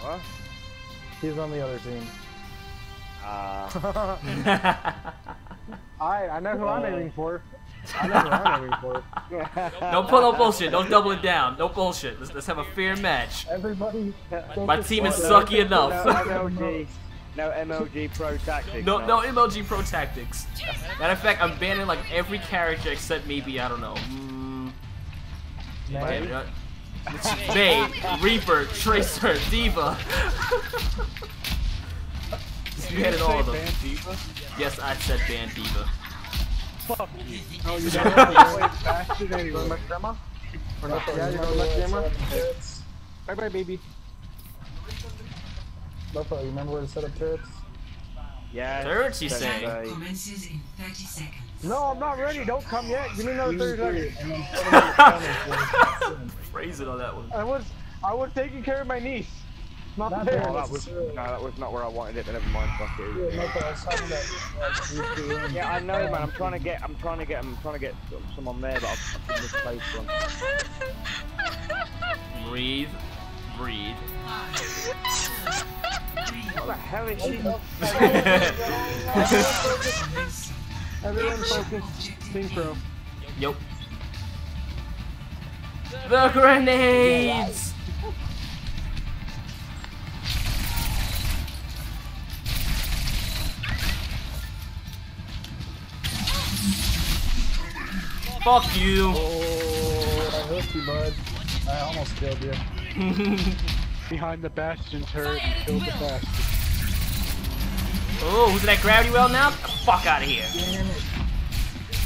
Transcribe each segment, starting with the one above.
What? He's on the other team. I know who I'm aiming for. I know who I'm aiming for. Don't pull no bullshit. Don't double it down. No bullshit. Let's have a fair match. Everybody. My team is sucky enough. No MLG Pro Tactics. No MLG Pro Tactics. Matter of fact, I'm banning like every character except maybe, I don't know. Mei, Reaper, Tracer, D.Va. You had all of them. D.Va? Yes, I said ban D.Va. Fuck you. Oh, you don't have Bastion anyway. You don't grandma? Yeah, you don't like grandma? Bye bye, baby. Lopo, you remember where to set up turrets? Yeah. Turrets, you say? Commences in 30 seconds. No, I'm not ready. Don't come yet. Give me another 30 seconds. Phrase it on that one. I was taking care of my niece. Not there. No, that was not where I wanted it. But never mind. Fuck it. Yeah, I know, man. I'm trying to get someone there, but I've misplaced one. Breathe. What the hell is she? Everyone focus. Team pro. Yup. The grenades! Fuck you! Oh, I hooked you, bud. I almost killed you. Behind the Bastion turret and killed the Bastion. Oh, who's in that gravity well now? Get the fuck out of here. Damn it.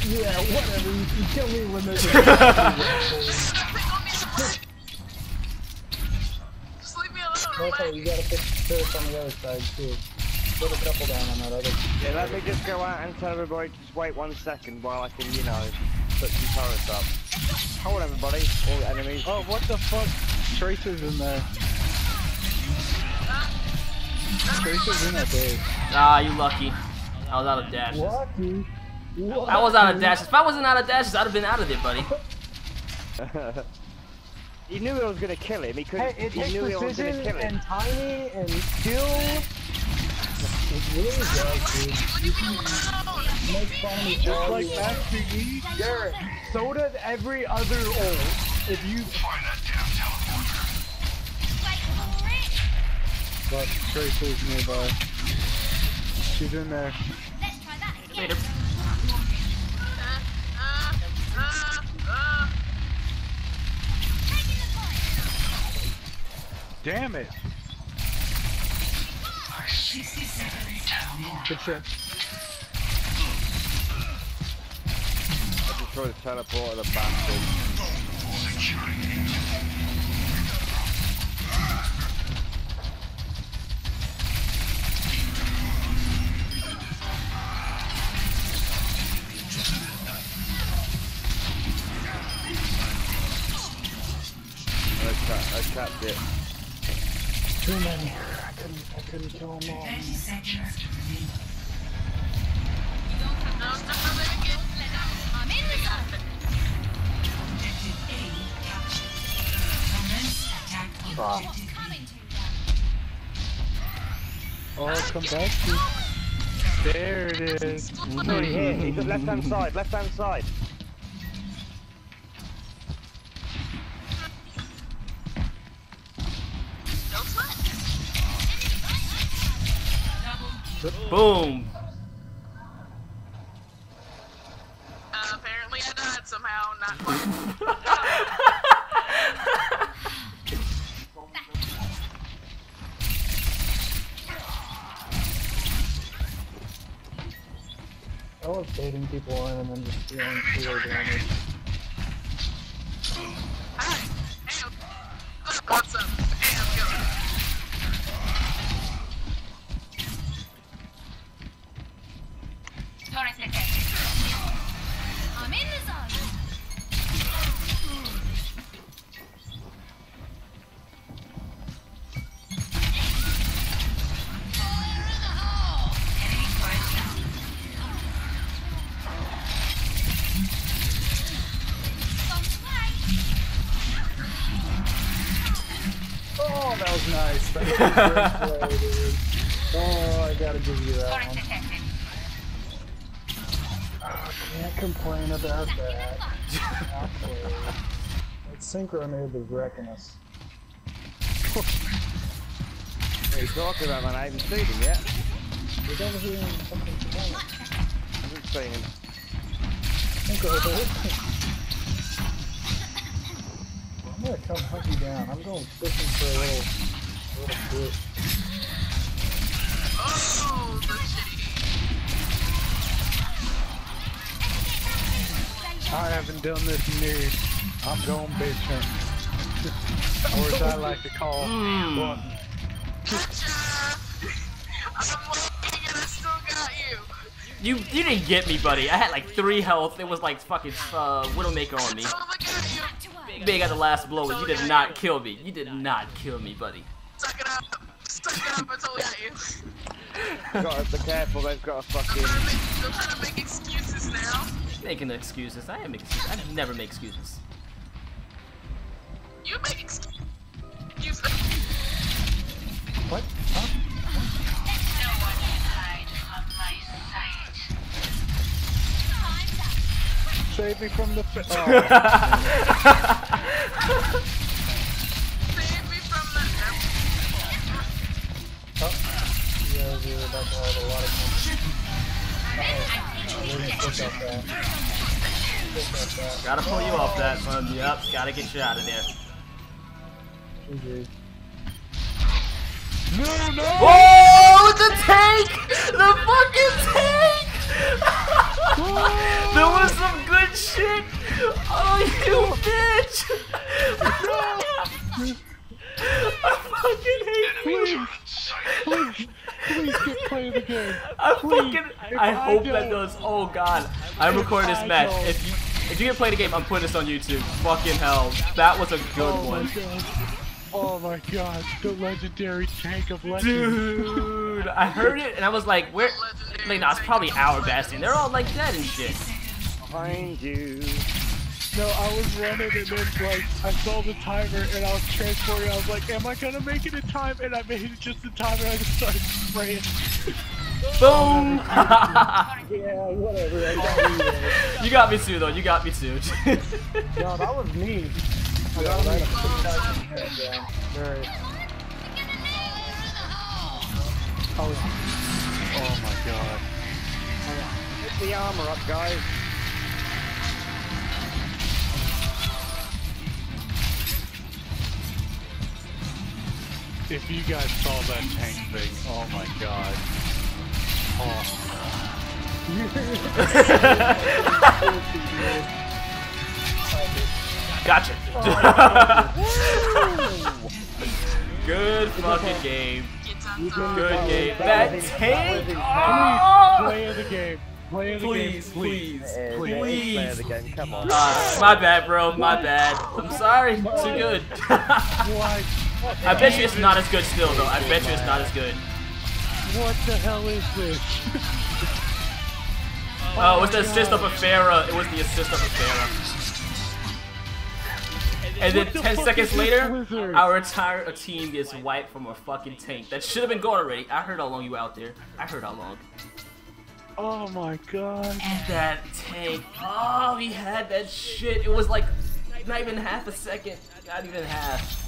Yeah, whatever. You can kill me when there's a Just leave me alone. Okay, you gotta fix the turret on the other side, too. Put a couple down on that other side. Yeah, let me just go out and tell everybody to just wait 1 second while I can, you know, put some turrets up. Hold everybody, all the enemies. Oh, what the fuck? Tracer's in there. Tracer's in that day. Ah, you lucky. I was out of dashes. Lucky? Lucky. I was out of dashes. If I wasn't out of dashes, I'd have been out of there, buddy. He knew it was gonna kill him. He couldn't. Hey, he knew it was gonna kill him. And tiny and skill. It really does, dude. You can make fun of me just like Master Yi, Garrett. So does every other old. If you find that damn teleporter. But Tracer's nearby. She's in there. Let's try that again. Later. Damn it! Good shit. I destroyed the teleporter, the bastard. I capped it. Too many. I couldn't kill them all. Oh, come back to you. There it is. He's already here. He's on the left-hand side. Left-hand side. Boom. Apparently I died somehow. Not quite. I love baiting people on and then just dealing zero damage. Alright, damn. What's up? Damn, go. I'm in the zone. Oh, that was nice. That was a great play, dude. Oh, I gotta give you that one. I can't complain about that. That synchro move is wrecking us. What are you talking about, man? I haven't seen him yet. He's over here in something together. I haven't seen him. I'm gonna come hunt you down. I'm going fishing for a little bit. Oh, I haven't done this in years. I'm going bitch hunting. Or as I like to call button. You didn't get me, buddy. I had like 3 health. It was like fucking Widowmaker on me. Big got the last blow, but you did not kill me. You did not kill me, buddy. Suck it up. Suck it up. I totally got you. Gotta be careful. They've got a fucking. I'm trying to make excuses now. Making excuses. I am excuses. I never make excuses. You make excuses. What? Huh? Save me from the fish. Oh. Save me from the fish. Oh. Yeah, we were about to have a lot of fun. Gotta pull you off that, bud. Yep, gotta get you out of there. GG. No, no! Oh, the tank! The fucking tank! There was some good shit! Oh, you bitch! No. I fucking hate you! Please keep playing the game. I hope that does. Oh god. I'm recording this match. If you can play the game, I'm putting this on YouTube. Fucking hell. That was a good one. Oh my god, the legendary tank of legends. Dude, I heard it and I was like, where? Like, nah, it's probably our Bastion. They're all like dead and shit. Behind you. No, I was running and then, like, I saw the timer and I was transported. I was like, am I gonna make it in time? And I made it just in time and I just started spraying. Boom! Yeah, whatever. I got you. You got me too, though. You got me too. No, that was me. I got like oh my god. Get the armor up, guys. If you guys saw that tank thing, oh my god. Oh. Gotcha. Oh. Good fucking game. Good game. That tank. Oh. Play the game. Play the game. Please. Play the game. Come on. My bad, bro. My bad. I'm sorry. Too good. I bet you it's not as good still, though. I bet you it's not as good. What the hell is this? Oh, it was the assist of a Pharaoh. It was the assist of a Pharaoh. And then 10 seconds later, our entire team gets wiped from a fucking tank. That should have been gone already. I heard how long you were out there. I heard how long. Oh my god. And that tank. Oh, we had that shit. It was like not even half a second. Not even half.